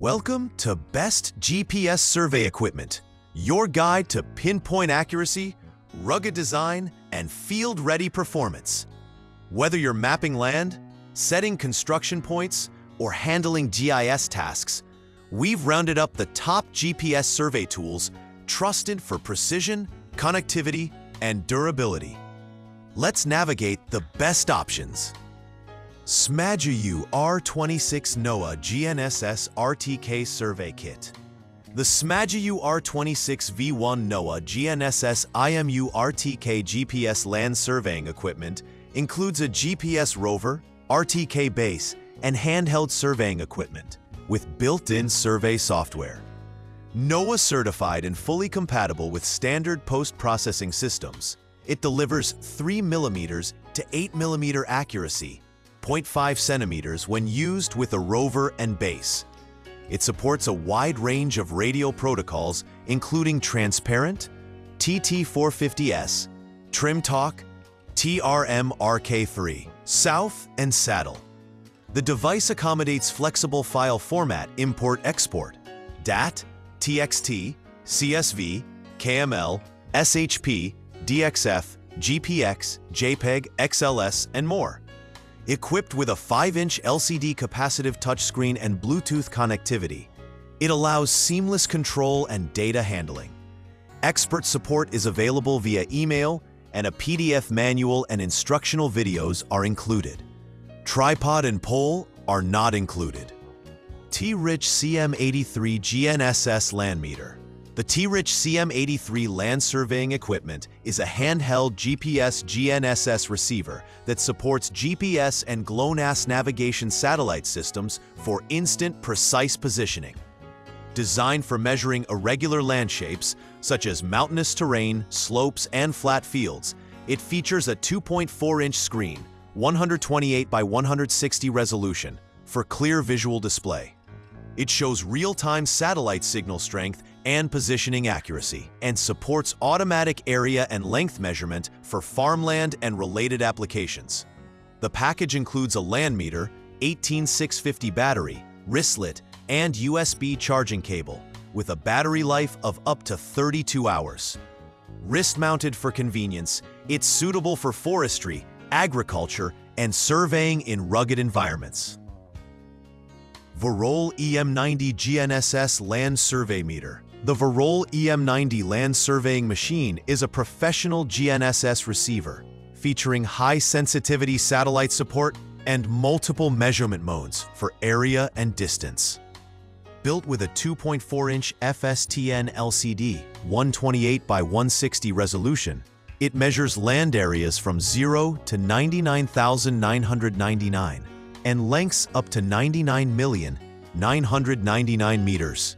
Welcome to Best GPS Survey Equipment, your guide to pinpoint accuracy, rugged design, and field-ready performance. Whether you're mapping land, setting construction points, or handling GIS tasks, we've rounded up the top GPS survey tools trusted for precision, connectivity, and durability. Let's navigate the best options. SMAJAYU R26 NOAA GNSS RTK Survey Kit. The SMAJAYU R26 V1 NOAA GNSS IMU RTK GPS land surveying equipment includes a GPS rover, RTK base, and handheld surveying equipment with built-in survey software. NOAA certified and fully compatible with standard post-processing systems, it delivers 3 mm to 8 mm accuracy, 0.5 centimeters when used with a rover and base. It supports a wide range of radio protocols including transparent, TT450S, TrimTalk, TRMMARK3, South, and Saddle. The device accommodates flexible file format import-export, DAT, TXT, CSV, KML, SHP, DXF, GPX, JPEG, XLS, and more. Equipped with a 5-inch LCD capacitive touchscreen and Bluetooth connectivity, it allows seamless control and data handling. Expert support is available via email, and a PDF manual and instructional videos are included. Tripod and pole are not included. Te-Rich CM83 GNSS Land Meter. The Te-Rich CM83 land surveying equipment is a handheld GPS GNSS receiver that supports GPS and GLONASS navigation satellite systems for instant, precise positioning. Designed for measuring irregular landscapes, such as mountainous terrain, slopes, and flat fields, it features a 2.4-inch screen, 128 by 160 resolution, for clear visual display. It shows real-time satellite signal strength and positioning accuracy, and supports automatic area and length measurement for farmland and related applications. The package includes a land meter, 18650 battery, wristlet, and USB charging cable, with a battery life of up to 32 hours. Wrist-mounted for convenience, it's suitable for forestry, agriculture, and surveying in rugged environments. Vorole EM90 GNSS Land Survey Meter. The Vorole EM90 land surveying machine is a professional GNSS receiver featuring high-sensitivity satellite support and multiple measurement modes for area and distance. Built with a 2.4-inch FSTN LCD, 128 by 160 resolution, it measures land areas from 0 to 99,999 and lengths up to 99,999 meters.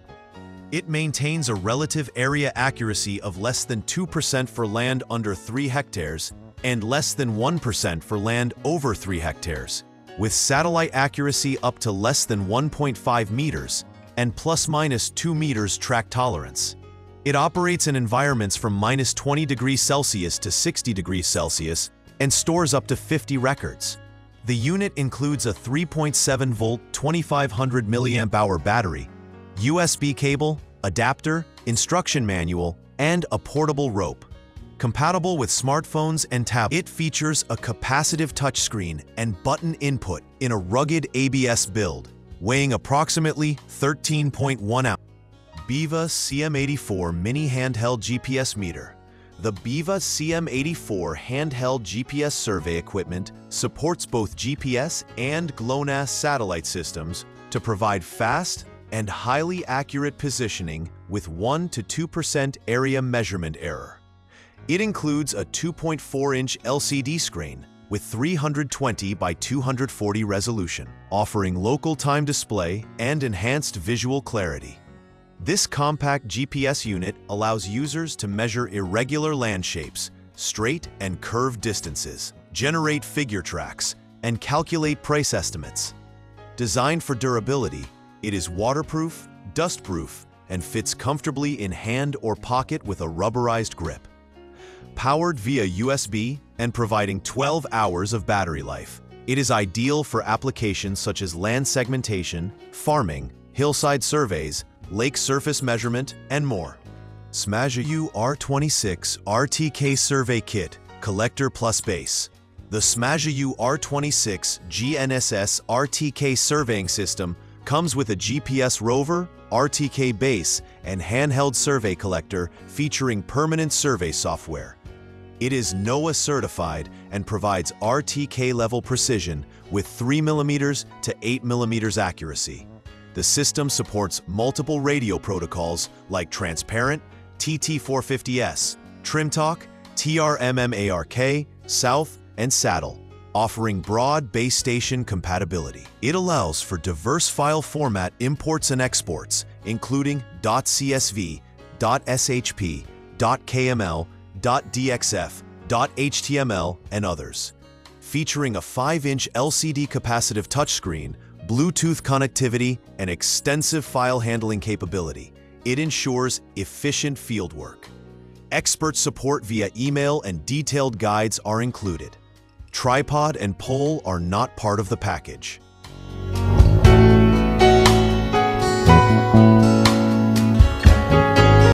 It maintains a relative area accuracy of less than 2% for land under 3 hectares and less than 1% for land over 3 hectares, with satellite accuracy up to less than 1.5 meters and plus-minus 2 meters track tolerance. It operates in environments from minus 20 degrees Celsius to 60 degrees Celsius and stores up to 50 records. The unit includes a 3.7-volt 2500 mAh battery, USB cable, adapter, instruction manual, and a portable rope. Compatible with smartphones and tablets, it features a capacitive touchscreen and button input in a rugged ABS build, weighing approximately 13.1 ounces. Beva CM84 Mini Handheld GPS Meter. The Beva CM84 handheld GPS survey equipment supports both GPS and GLONASS satellite systems to provide fast and highly accurate positioning with 1 to 2% area measurement error. It includes a 2.4-inch LCD screen with 320 by 240 resolution, offering local time display and enhanced visual clarity. This compact GPS unit allows users to measure irregular landshapes, straight and curved distances, generate figure tracks, and calculate price estimates. Designed for durability, it is waterproof, dustproof, and fits comfortably in hand or pocket with a rubberized grip. Powered via USB and providing 12 hours of battery life, it is ideal for applications such as land segmentation, farming, hillside surveys, lake surface measurement, and more. SMAJAYU R26 RTK Survey Kit, Collector Plus Base. The SMAJAYU R26 GNSS RTK surveying system comes with a GPS rover, RTK base, and handheld survey collector featuring permanent survey software. It is NOAA certified and provides RTK level precision with 3mm to 8mm accuracy. The system supports multiple radio protocols like transparent, TT450S, TrimTalk, TRMMARK, South, and Saddle, offering broad base station compatibility. It allows for diverse file format imports and exports, including .csv, .shp, .kml, .dxf, .html, and others. Featuring a 5-inch LCD capacitive touchscreen, Bluetooth connectivity, and extensive file handling capability, it ensures efficient fieldwork. Expert support via email and detailed guides are included. Tripod and pole are not part of the package.